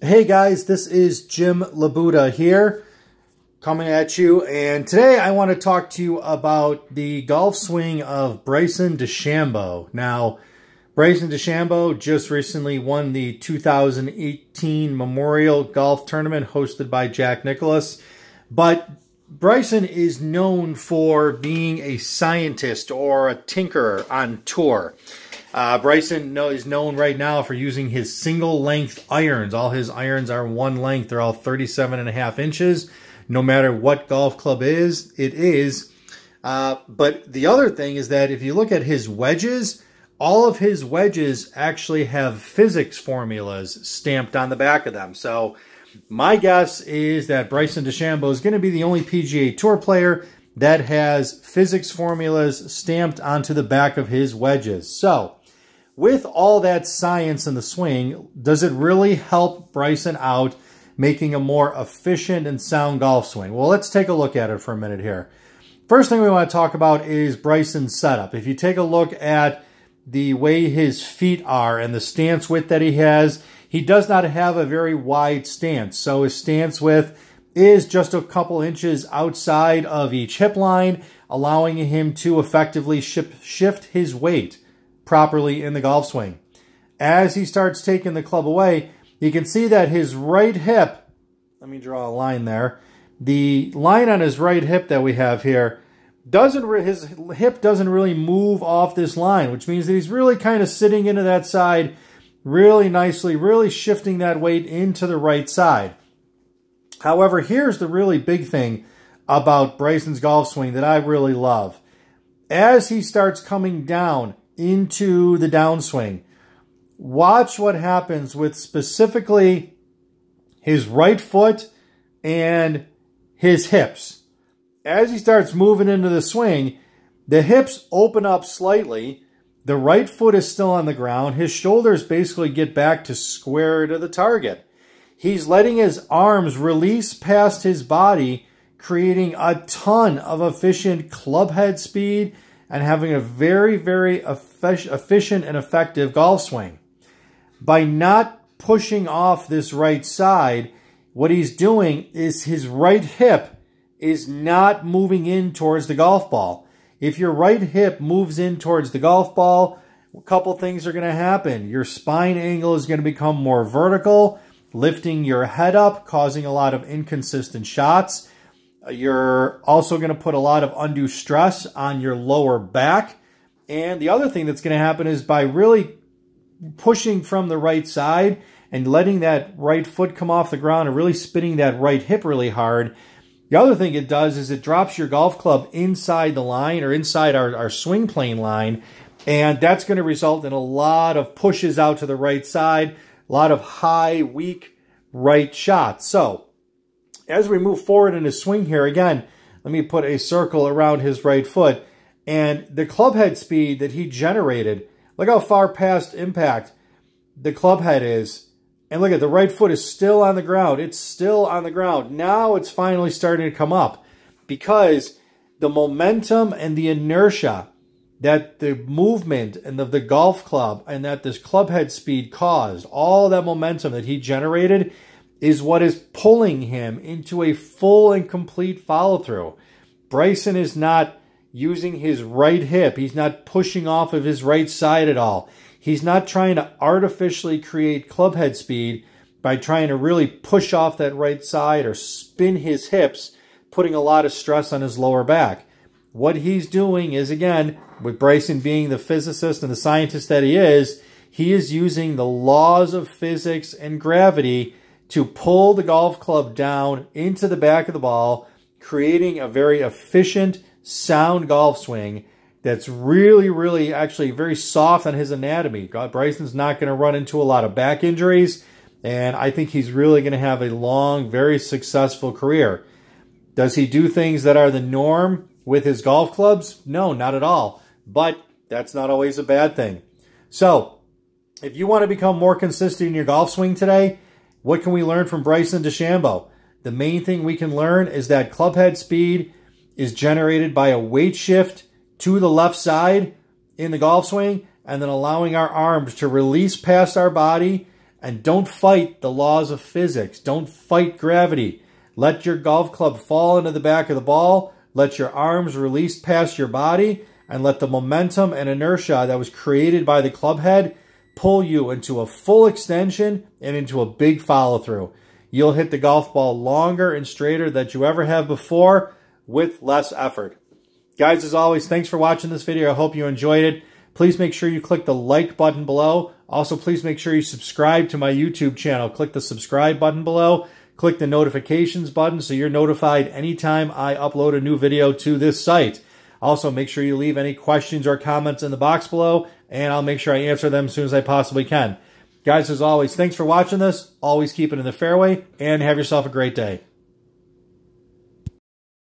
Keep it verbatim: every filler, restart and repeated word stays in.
Hey guys, this is Jim LaBuda here, coming at you, and today I want to talk to you about the golf swing of Bryson DeChambeau. Now, Bryson DeChambeau just recently won the two thousand eighteen Memorial Golf Tournament hosted by Jack Nicklaus, but Bryson is known for being a scientist or a tinkerer on tour. Uh, Bryson no, is known right now for using his single-length irons. All his irons are one length. They're all thirty-seven and a half inches. No matter what golf club is, it is. Uh, but the other thing is that if you look at his wedges, all of his wedges actually have physics formulas stamped on the back of them. So my guess is that Bryson DeChambeau is going to be the only P G A Tour player that has physics formulas stamped onto the back of his wedges. So with all that science in the swing, does it really help Bryson out making a more efficient and sound golf swing? Well, let's take a look at it for a minute here. First thing we want to talk about is Bryson's setup. If you take a look at the way his feet are and the stance width that he has, he does not have a very wide stance. So his stance width is just a couple inches outside of each hip line, allowing him to effectively shift his weight properly in the golf swing. As he starts taking the club away, you can see that his right hip, let me draw a line there, the line on his right hip that we have here, doesn't his hip doesn't really move off this line, which means that he's really kind of sitting into that side really nicely, really shifting that weight into the right side. However, here's the really big thing about Bryson's golf swing that I really love. As he starts coming down into the downswing, watch what happens with specifically his right foot and his hips. As he starts moving into the swing, the hips open up slightly. The right foot is still on the ground. His shoulders basically get back to square to the target. He's letting his arms release past his body, creating a ton of efficient clubhead speed and having a very, very efficient and effective golf swing. By not pushing off this right side, what he's doing is his right hip is not moving in towards the golf ball. If your right hip moves in towards the golf ball, a couple things are going to happen. Your spine angle is going to become more vertical, lifting your head up, causing a lot of inconsistent shots. You're also going to put a lot of undue stress on your lower back. And the other thing that's going to happen is by really pushing from the right side and letting that right foot come off the ground and really spinning that right hip really hard, the other thing it does is it drops your golf club inside the line or inside our, our swing plane line, and that's going to result in a lot of pushes out to the right side, a lot of high, weak right shots. So as we move forward in his swing here, again, let me put a circle around his right foot. And the clubhead speed that he generated, look how far past impact the clubhead is. And look at the right foot is still on the ground. It's still on the ground. Now it's finally starting to come up because the momentum and the inertia that the movement and of the golf club and that this clubhead speed caused, all that momentum that he generated, is what is pulling him into a full and complete follow-through. Bryson is not using his right hip. He's not pushing off of his right side at all. He's not trying to artificially create clubhead speed by trying to really push off that right side or spin his hips, putting a lot of stress on his lower back. What he's doing is, again, with Bryson being the physicist and the scientist that he is, he is using the laws of physics and gravity to pull the golf club down into the back of the ball, creating a very efficient, sound golf swing that's really, really actually very soft on his anatomy. Bryson's not going to run into a lot of back injuries, and I think he's really going to have a long, very successful career. Does he do things that are the norm with his golf clubs? No, not at all. But that's not always a bad thing. So if you want to become more consistent in your golf swing today, what can we learn from Bryson DeChambeau? The main thing we can learn is that clubhead speed is generated by a weight shift to the left side in the golf swing and then allowing our arms to release past our body And don't fight the laws of physics. Don't fight gravity. Let your golf club fall into the back of the ball. Let your arms release past your body. And let the momentum and inertia that was created by the club head pull you into a full extension and into a big follow-through. You'll hit the golf ball longer and straighter than you ever have before with less effort. Guys, as always, thanks for watching this video. I hope you enjoyed it. Please make sure you click the like button below. Also, please make sure you subscribe to my YouTube channel. Click the subscribe button below. Click the notifications button so you're notified anytime I upload a new video to this site. Also, make sure you leave any questions or comments in the box below, and I'll make sure I answer them as soon as I possibly can. Guys, as always, thanks for watching this. Always keep it in the fairway, and have yourself a great day.